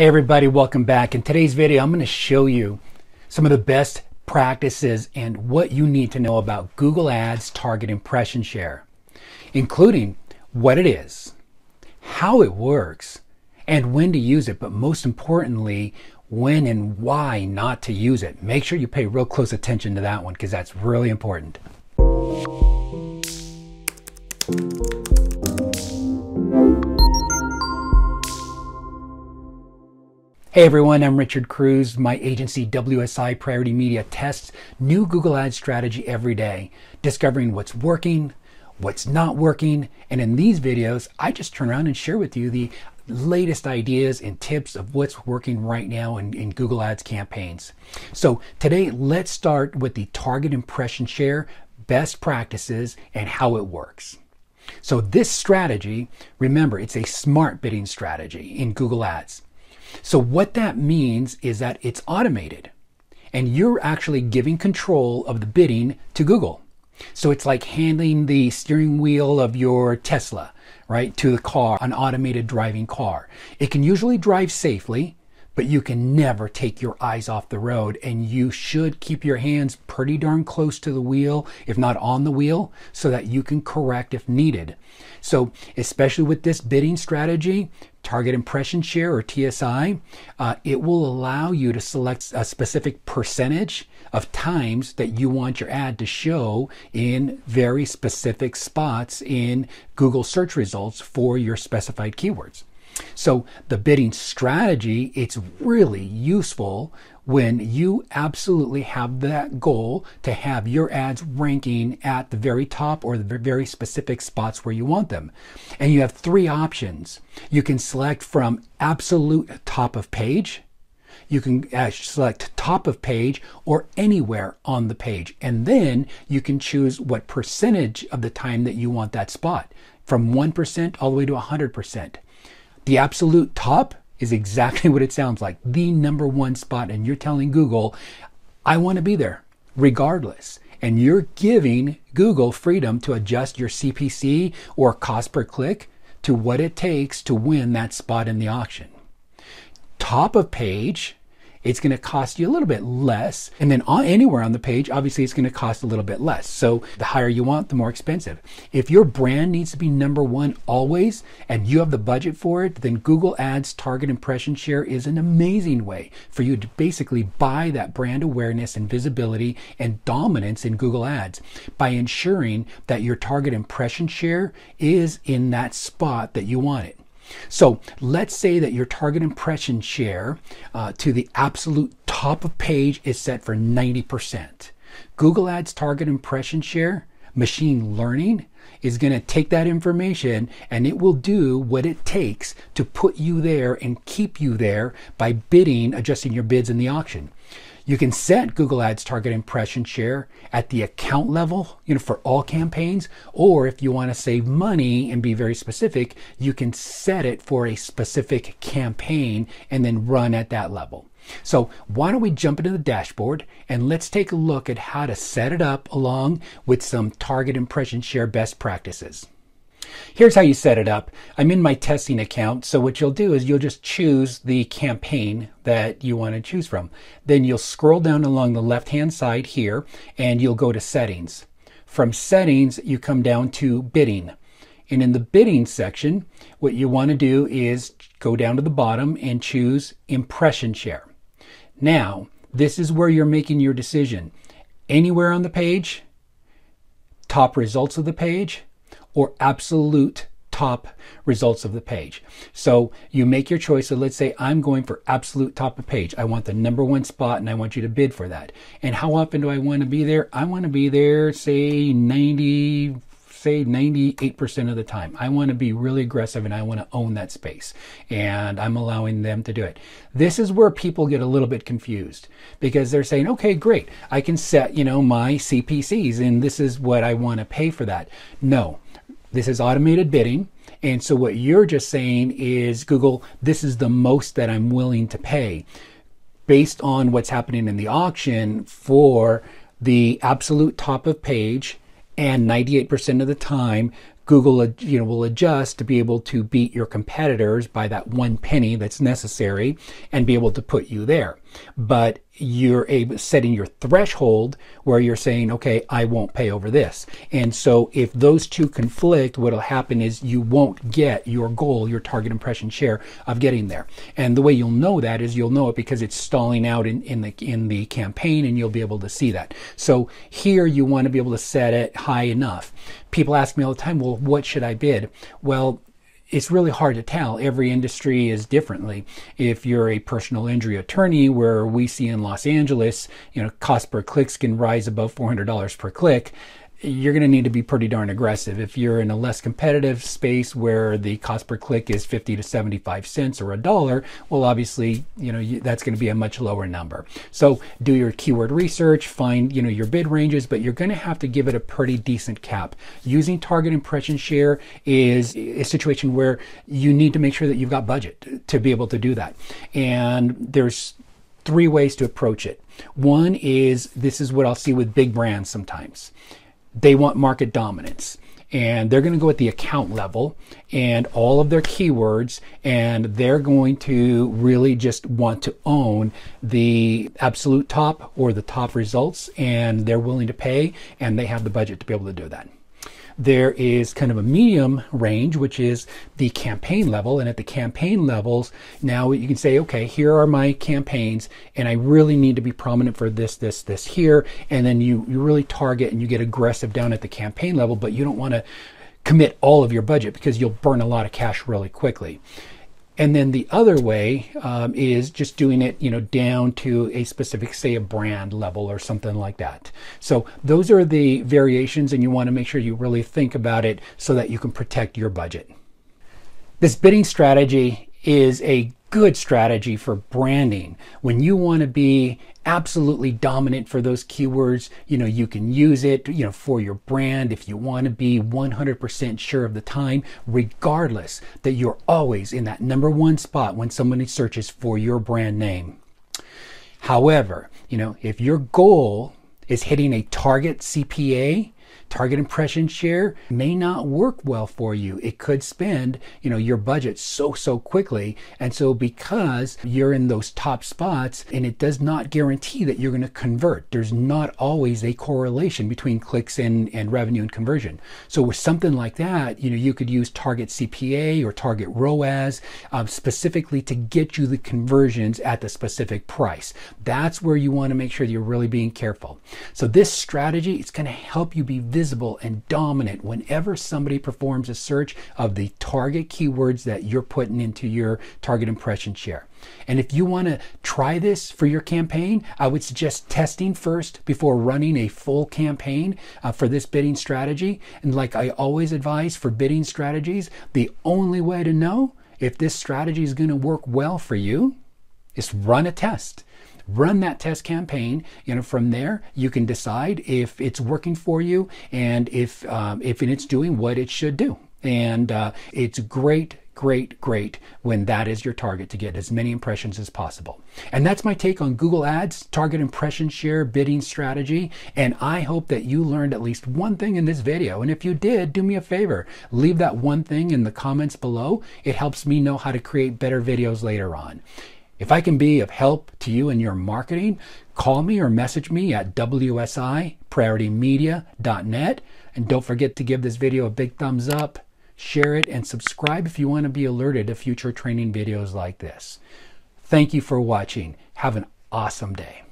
Hey everybody, welcome back. In today's video, I'm going to show you some of the best practices and what you need to know about Google Ads Target Impression Share, including what it is, how it works, and when to use it, but most importantly, when and why not to use it. Make sure you pay real close attention to that one because that's really important. Hey everyone, I'm Richard Cruz. My agency WSI Priority Media tests new Google Ads strategy every day, discovering what's working, what's not working, and in these videos, I just turn around and share with you the latest ideas and tips of what's working right now in Google Ads campaigns. So today, let's start with the Target Impression Share, best practices, and how it works. So this strategy, remember, it's a smart bidding strategy in Google Ads. So what that means is that it's automated and you're actually giving control of the bidding to Google. So it's like handing the steering wheel of your Tesla, right, to the car, an automated driving car. It can usually drive safely, but you can never take your eyes off the road, and you should keep your hands pretty darn close to the wheel, if not on the wheel, so that you can correct if needed. So especially with this bidding strategy, Target Impression Share or TSI, it will allow you to select a specific percentage of times that you want your ad to show in very specific spots in Google search results for your specified keywords. So the bidding strategy, it's really useful when you absolutely have that goal to have your ads ranking at the very top or the very specific spots where you want them. And you have three options. You can select from absolute top of page, you can select top of page or anywhere on the page, and then you can choose what percentage of the time that you want that spot, from 1% all the way to 100%. The absolute top is exactly what it sounds like, the #1 spot, and you're telling Google, I want to be there regardless. And you're giving Google freedom to adjust your CPC or cost per click to what it takes to win that spot in the auction. Top of page, it's going to cost you a little bit less. And then anywhere on the page, obviously it's going to cost a little bit less. So the higher you want, the more expensive. If your brand needs to be #1 always and you have the budget for it, then Google Ads Target Impression Share is an amazing way for you to basically buy that brand awareness and visibility and dominance in Google Ads by ensuring that your Target Impression Share is in that spot that you want it. So let's say that your Target Impression Share to the absolute top of page is set for 90%. Google Ads Target Impression Share, machine learning, is going to take that information and it will do what it takes to put you there and keep you there by bidding, adjusting your bids in the auction. You can set Google Ads Target Impression Share at the account level, you know, for all campaigns, or if you want to save money and be very specific, you can set it for a specific campaign and then run at that level. So why don't we jump into the dashboard and let's take a look at how to set it up along with some Target Impression Share best practices. Here's how you set it up. I'm in my testing account, so what you'll do is you'll just choose the campaign that you want to choose from. Then you'll scroll down along the left-hand side here, and you'll go to Settings. From Settings, you come down to Bidding. And in the Bidding section, what you want to do is go down to the bottom and choose Impression Share. Now, this is where you're making your decision. Anywhere on the page, top results of the page, or absolute top results of the page. So you make your choice. So let's say I'm going for absolute top of page. I want the #1 spot and I want you to bid for that. And how often do I want to be there? I want to be there, say 98% of the time. I want to be really aggressive and I want to own that space, and I'm allowing them to do it. This is where people get a little bit confused because they're saying, okay, great, I can set, you know, my CPCs and this is what I want to pay for that. No. This is automated bidding, and so what you're just saying is, Google, this is the most that I'm willing to pay based on what's happening in the auction for the absolute top of page, and 98% of the time Google, will adjust to be able to beat your competitors by that one penny that's necessary and be able to put you there. But you're setting your threshold where you're saying, okay, I won't pay over this. And so if those two conflict, what'll happen is you won't get your goal, your target impression share of getting there. And the way you'll know that is you'll know it because it's stalling out in the campaign, and you'll be able to see that. So here you want to be able to set it high enough. People ask me all the time, well, what should I bid? Well, it's really hard to tell. Every industry is differently. If you're a personal injury attorney, where we see in Los Angeles, cost per clicks can rise above $400 per click, you're going to need to be pretty darn aggressive. If you're in a less competitive space where the cost per click is 50 to 75 cents or $1, well, obviously, that's going to be a much lower number. So do your keyword research, find, your bid ranges, but you're going to have to give it a pretty decent cap. Using target impression share is a situation where you need to make sure that you've got budget to be able to do that. And there's three ways to approach it. One is, this is what I'll see with big brands sometimes. They want market dominance, and they're going to go at the account level and all of their keywords, and they're going to really just want to own the absolute top or the top results, and they're willing to pay, and they have the budget to be able to do that. There is kind of a medium range, which is the campaign level. And at the campaign levels, now you can say, okay, here are my campaigns, and I really need to be prominent for this, this, this here. And then you really target and you get aggressive down at the campaign level, but you don't want to commit all of your budget because you'll burn a lot of cash really quickly. And then the other way is just doing it, down to a specific, say, a brand level or something like that. So those are the variations, and you want to make sure you really think about it so that you can protect your budget. This bidding strategy is a good strategy for branding. When you want to be absolutely dominant for those keywords, you can use it, for your brand. If you want to be 100% sure of the time, regardless, that you're always in that number one spot when somebody searches for your brand name. However, if your goal is hitting a target CPA, target impression share may not work well for you. It could spend, your budget so quickly. And so because you're in those top spots, and it does not guarantee that you're going to convert. There's not always a correlation between clicks and revenue and conversion. So with something like that, you could use target CPA or target ROAS specifically to get you the conversions at the specific price. That's where you want to make sure that you're really being careful. So this strategy, it's going to help you be visible and dominant whenever somebody performs a search of the target keywords that you're putting into your target impression share. And if you want to try this for your campaign, I would suggest testing first before running a full campaign for this bidding strategy. And like I always advise for bidding strategies, the only way to know if this strategy is going to work well for you is run a test. Run that test campaign. From there, you can decide if it's working for you and if it's doing what it should do. And it's great when that is your target, to get as many impressions as possible. And that's my take on Google Ads, target impression share, bidding strategy. And I hope that you learned at least one thing in this video. And if you did, do me a favor, leave that one thing in the comments below. It helps me know how to create better videos later on. If I can be of help to you in your marketing, call me or message me at wsiprioritymedia.net. And don't forget to give this video a big thumbs up, share it, and subscribe if you want to be alerted to future training videos like this. Thank you for watching. Have an awesome day.